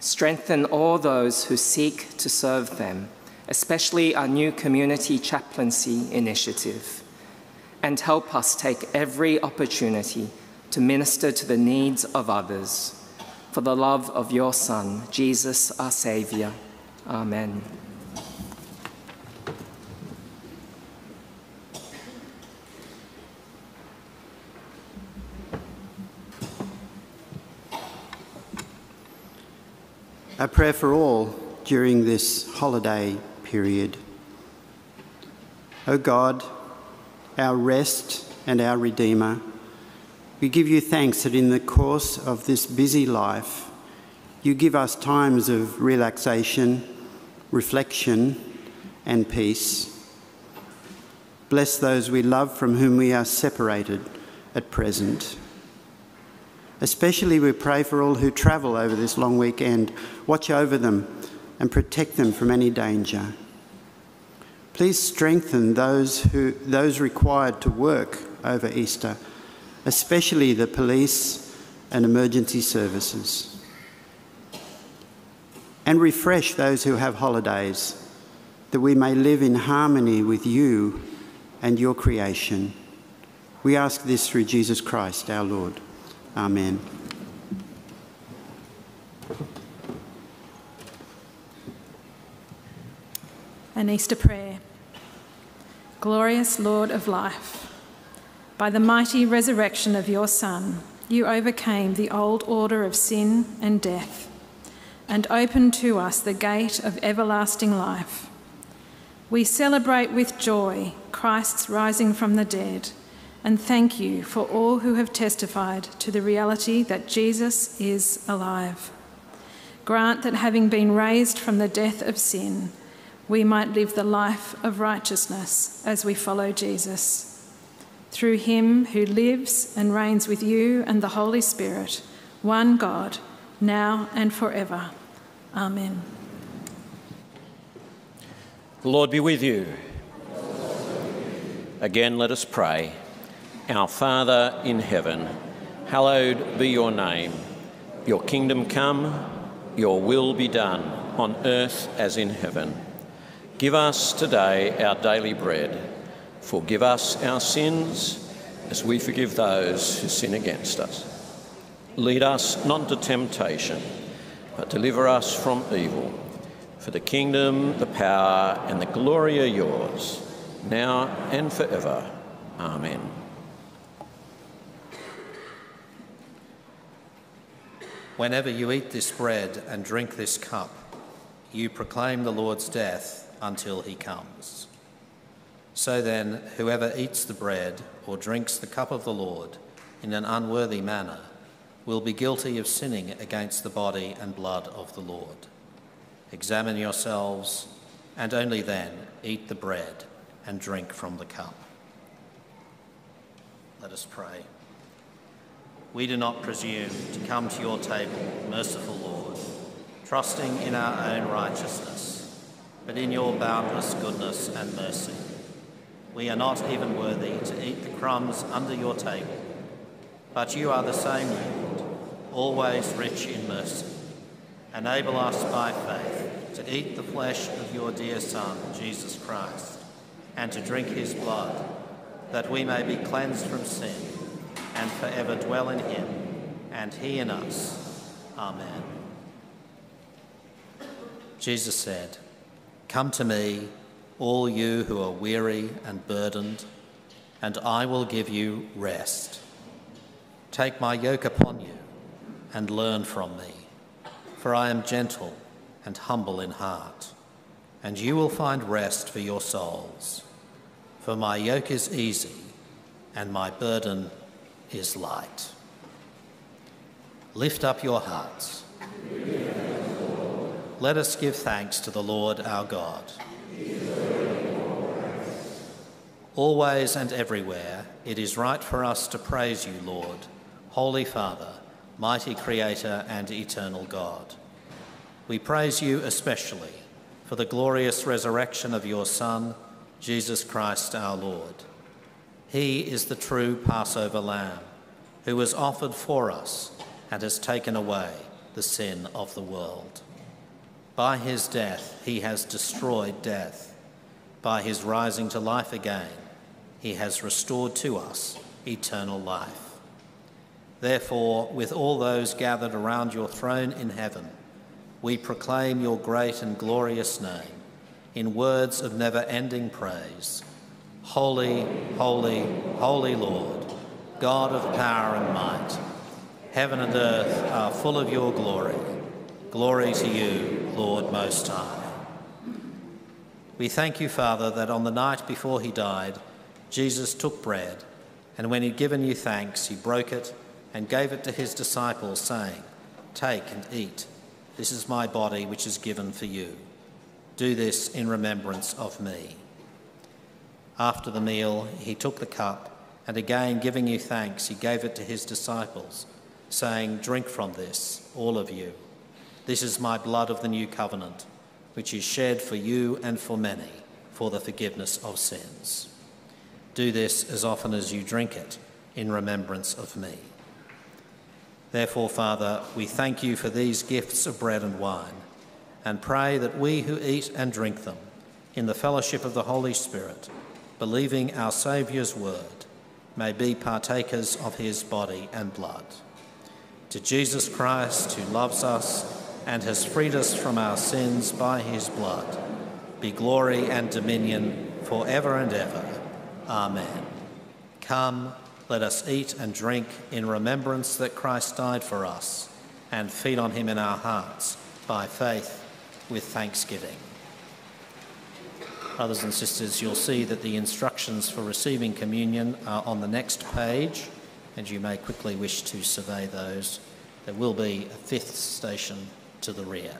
Strengthen all those who seek to serve them, especially our new community chaplaincy initiative, and help us take every opportunity to minister to the needs of others. For the love of your Son, Jesus, our Saviour. Amen. A prayer for all during this holiday period. O God, our rest and our Redeemer, we give you thanks that in the course of this busy life, you give us times of relaxation, reflection, and peace. Bless those we love from whom we are separated at present. Especially we pray for all who travel over this long weekend. Watch over them and protect them from any danger. Please strengthen those, who, those required to work over Easter, especially the police and emergency services. And refresh those who have holidays, that we may live in harmony with you and your creation. We ask this through Jesus Christ, our Lord. Amen. An Easter prayer. Glorious Lord of life, by the mighty resurrection of your Son, you overcame the old order of sin and death and opened to us the gate of everlasting life. We celebrate with joy Christ's rising from the dead, and thank you for all who have testified to the reality that Jesus is alive. Grant that having been raised from the death of sin, we might live the life of righteousness as we follow Jesus. Through him who lives and reigns with you and the Holy Spirit, one God, now and forever. Amen. The Lord be with you. Again, let us pray. Our Father in heaven, hallowed be your name. Your kingdom come, your will be done, on earth as in heaven. Give us today our daily bread. Forgive us our sins, as we forgive those who sin against us. Lead us not into temptation, but deliver us from evil. For the kingdom, the power, and the glory are yours, now and forever. Amen. Whenever you eat this bread and drink this cup, you proclaim the Lord's death until he comes. So then, whoever eats the bread or drinks the cup of the Lord in an unworthy manner will be guilty of sinning against the body and blood of the Lord. Examine yourselves, and only then eat the bread and drink from the cup. Let us pray. We do not presume to come to your table, merciful Lord, trusting in our own righteousness, but in your boundless goodness and mercy. We are not even worthy to eat the crumbs under your table, but you are the same Lord, always rich in mercy. Enable us by faith to eat the flesh of your dear Son, Jesus Christ, and to drink his blood, that we may be cleansed from sin and forever dwell in him, and he in us. Amen. Jesus said, "Come to me, all you who are weary and burdened, and I will give you rest. Take my yoke upon you and learn from me, for I am gentle and humble in heart, and you will find rest for your souls. For my yoke is easy and my burden is light." Lift up your hearts. Let us give thanks to the Lord our God. Always and everywhere it is right for us to praise you, Lord, Holy Father, mighty Creator and eternal God. We praise you especially for the glorious resurrection of your Son, Jesus Christ our Lord. He is the true Passover Lamb, who was offered for us and has taken away the sin of the world. By his death, he has destroyed death. By his rising to life again, he has restored to us eternal life. Therefore, with all those gathered around your throne in heaven, we proclaim your great and glorious name in words of never-ending praise. Holy, holy, holy Lord, God of power and might, heaven and earth are full of your glory. Glory to you, Lord Most High. We thank you, Father, that on the night before he died, Jesus took bread, and when he'd given you thanks, he broke it and gave it to his disciples, saying, "Take and eat. This is my body, which is given for you. Do this in remembrance of me." After the meal, he took the cup, and again giving you thanks, he gave it to his disciples, saying, "Drink from this, all of you. This is my blood of the new covenant, which is shed for you and for many for the forgiveness of sins. Do this as often as you drink it in remembrance of me." Therefore, Father, we thank you for these gifts of bread and wine, and pray that we who eat and drink them in the fellowship of the Holy Spirit, believing our Saviour's word, may be partakers of his body and blood. To Jesus Christ, who loves us and has freed us from our sins by his blood, be glory and dominion forever and ever. Amen. Come, let us eat and drink in remembrance that Christ died for us, and feed on him in our hearts by faith with thanksgiving. Brothers and sisters, you'll see that the instructions for receiving communion are on the next page, and you may quickly wish to survey those. There will be a fifth station to the rear.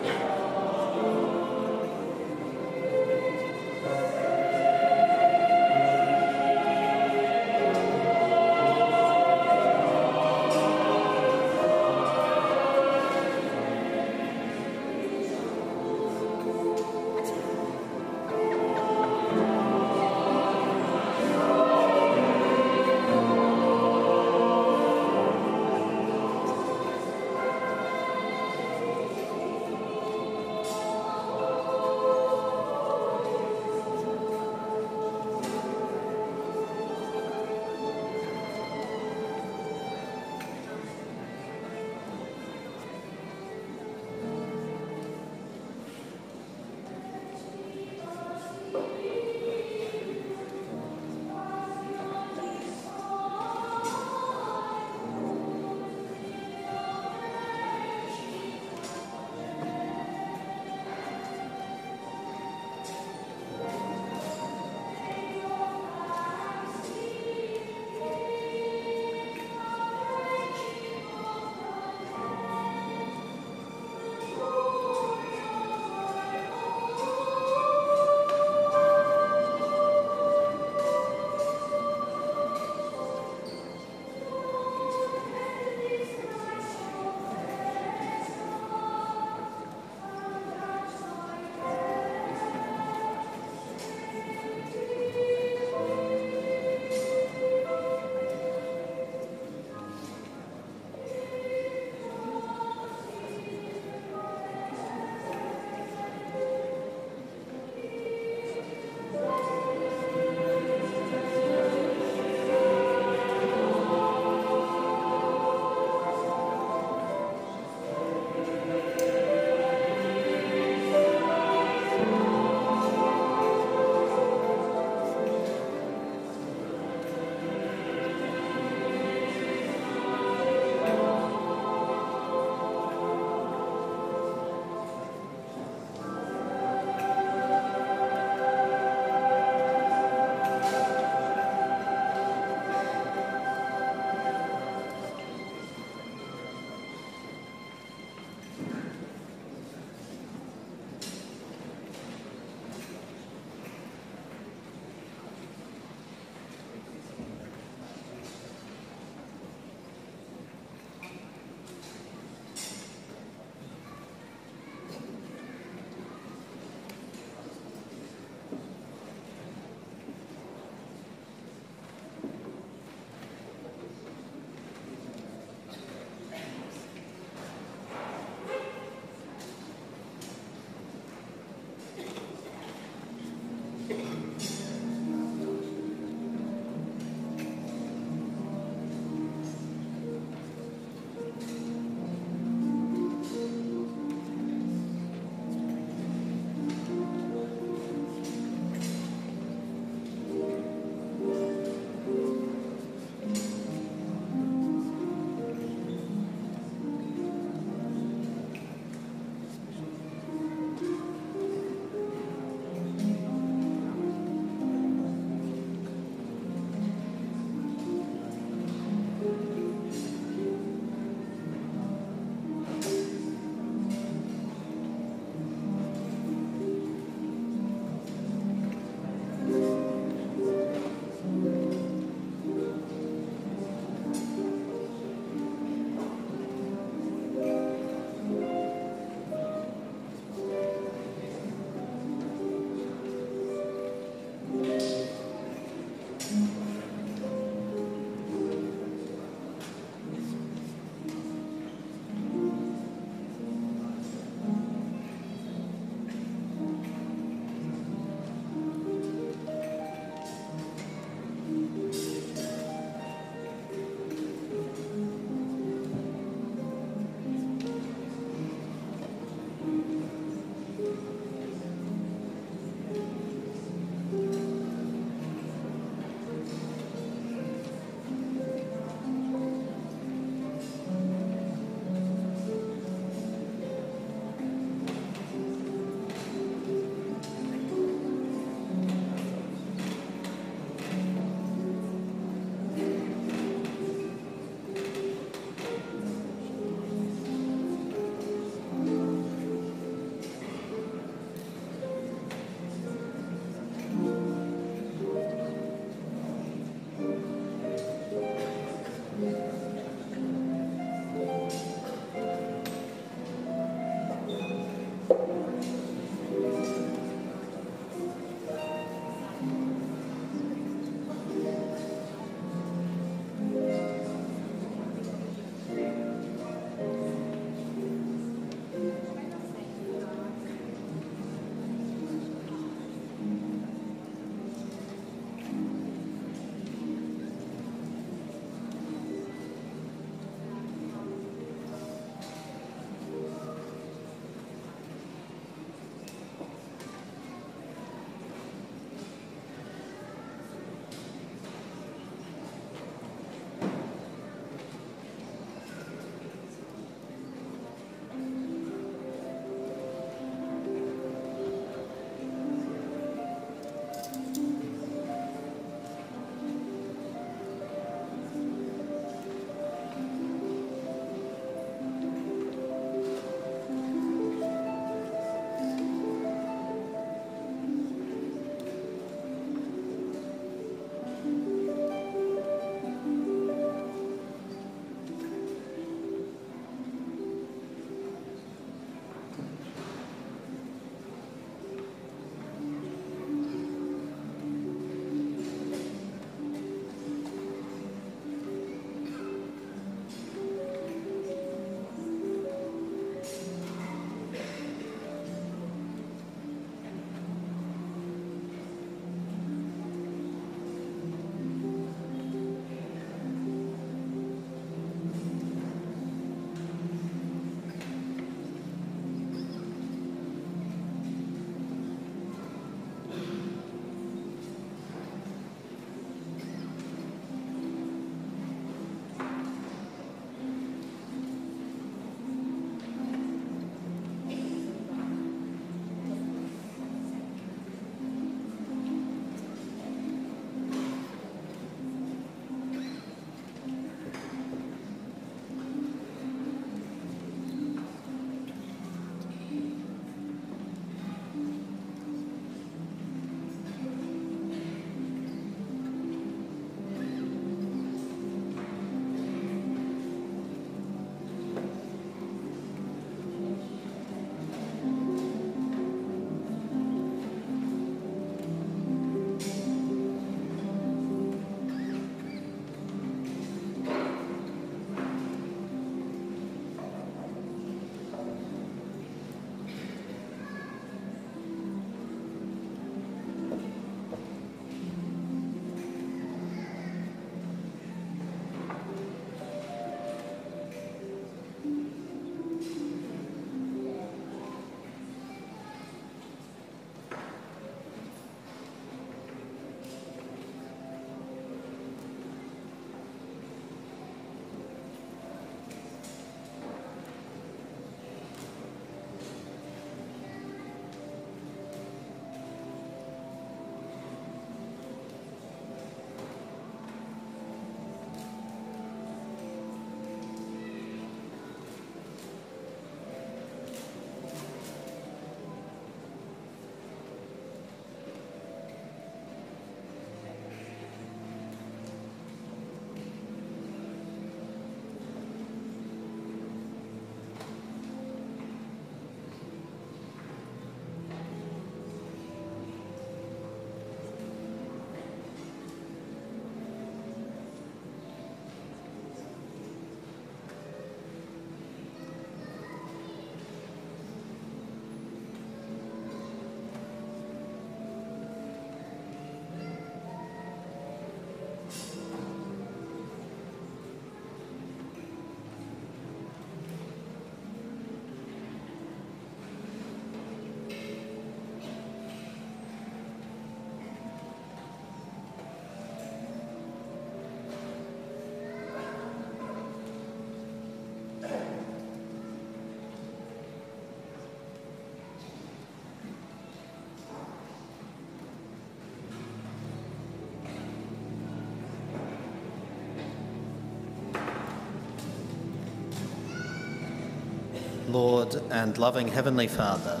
Lord and loving Heavenly Father,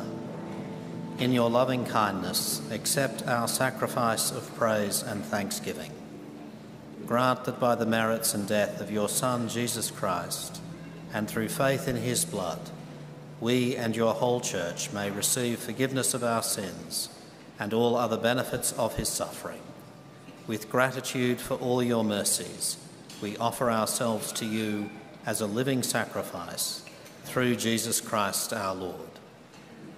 in your loving kindness, accept our sacrifice of praise and thanksgiving. Grant that by the merits and death of your Son, Jesus Christ, and through faith in his blood, we and your whole church may receive forgiveness of our sins and all other benefits of his suffering. With gratitude for all your mercies, we offer ourselves to you as a living sacrifice through Jesus Christ our Lord.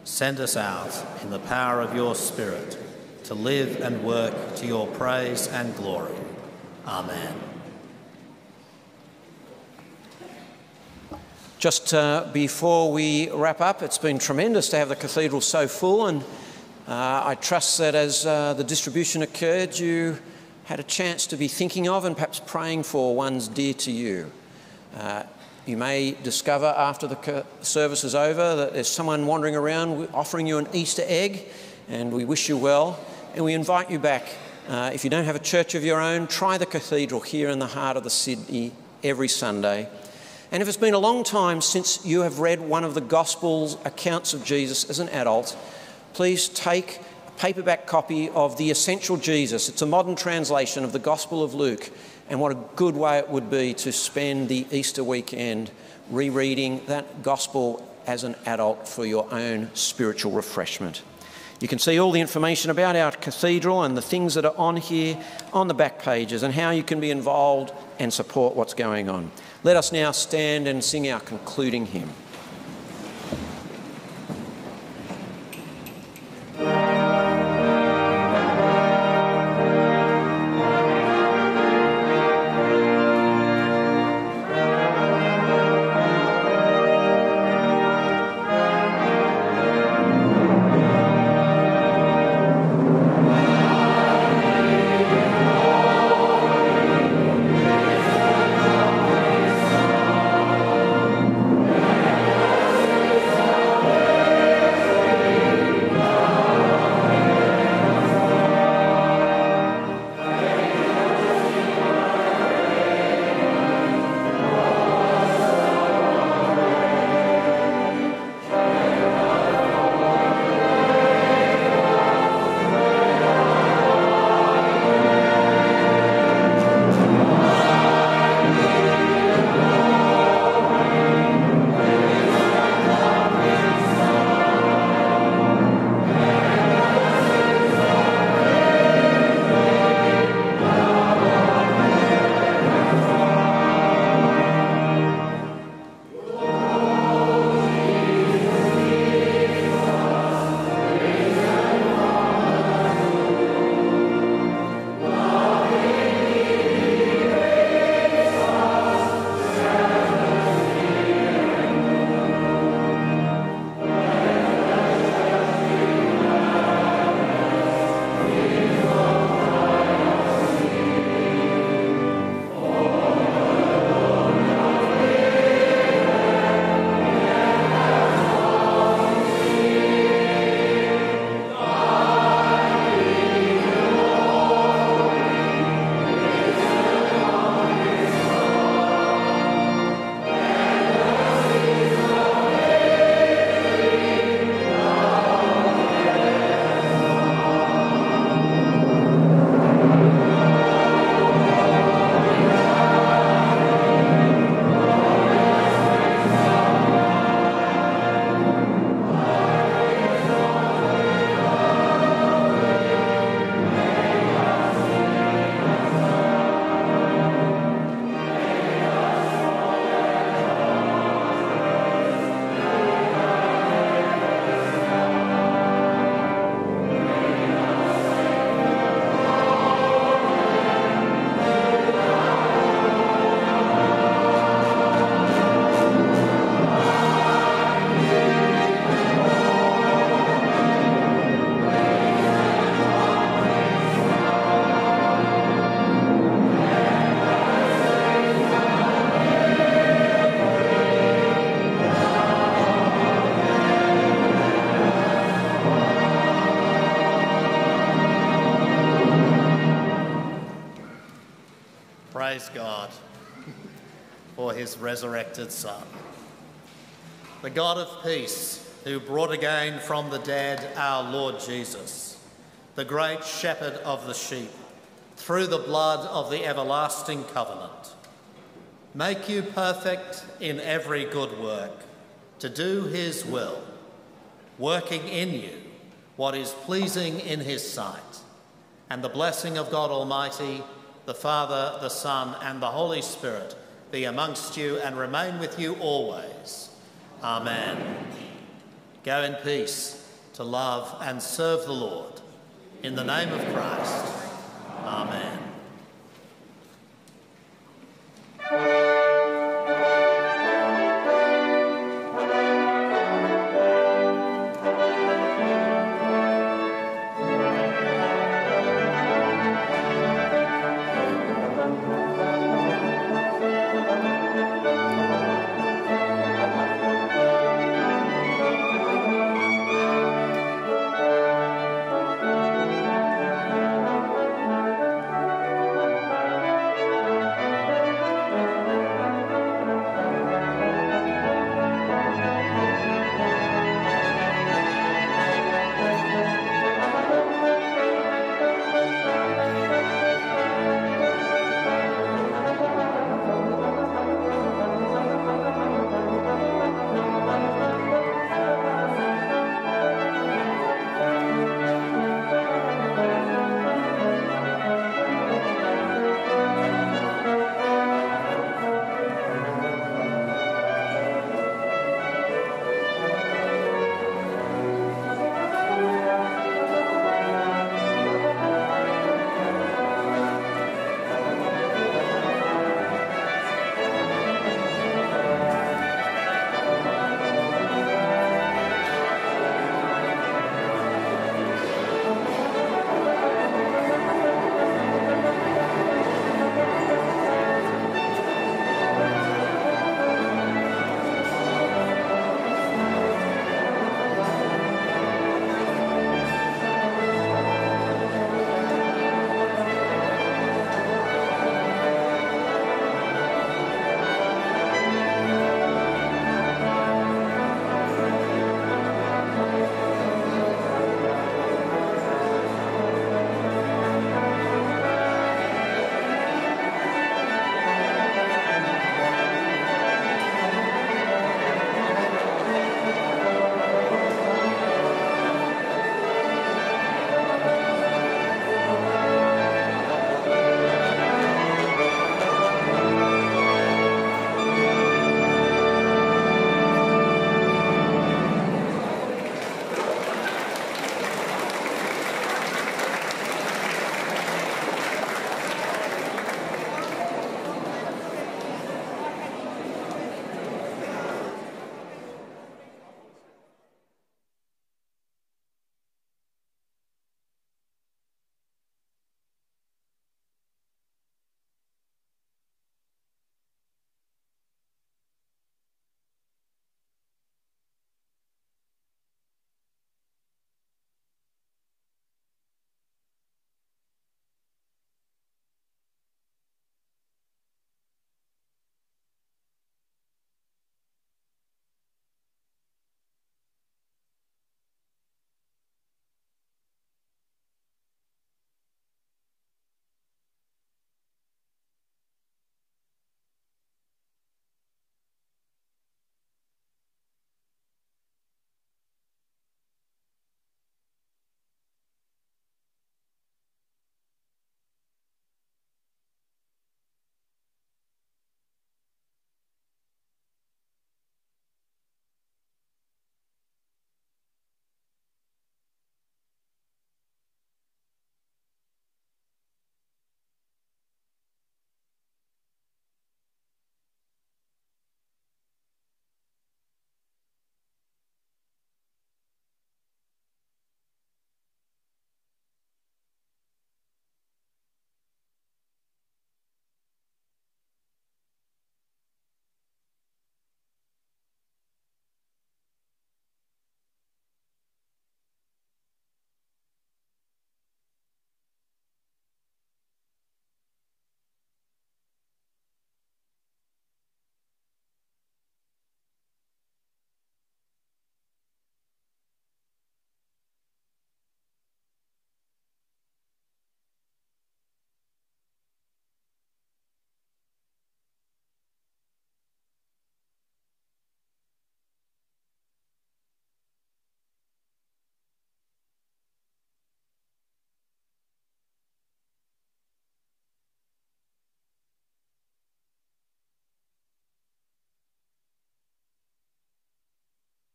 Send us out in the power of your Spirit to live and work to your praise and glory. Amen. Just uh, before we wrap up, it's been tremendous to have the cathedral so full, and uh, I trust that as uh, the distribution occurred, you had a chance to be thinking of and perhaps praying for ones dear to you. Uh, you may discover after the service is over that there's someone wandering around offering you an Easter egg, and we wish you well, and we invite you back. Uh, if you don't have a church of your own, try the cathedral here in the heart of the city every Sunday. And if it's been a long time since you have read one of the Gospels' accounts of Jesus as an adult, please take a paperback copy of The Essential Jesus. It's a modern translation of the Gospel of Luke, and what a good way it would be to spend the Easter weekend rereading that Gospel as an adult for your own spiritual refreshment. You can see all the information about our cathedral and the things that are on here on the back pages, and how you can be involved and support what's going on. Let us now stand and sing our concluding hymn. Praise God for his resurrected Son. the God of peace, who brought again from the dead our Lord Jesus, the great shepherd of the sheep, through the blood of the everlasting covenant, make you perfect in every good work, to do his will, working in you what is pleasing in his sight, and the blessing of God Almighty, the Father, the Son, and the Holy Spirit be amongst you and remain with you always. Amen. Amen. Go in peace to love and serve the Lord. In the name of Christ, amen.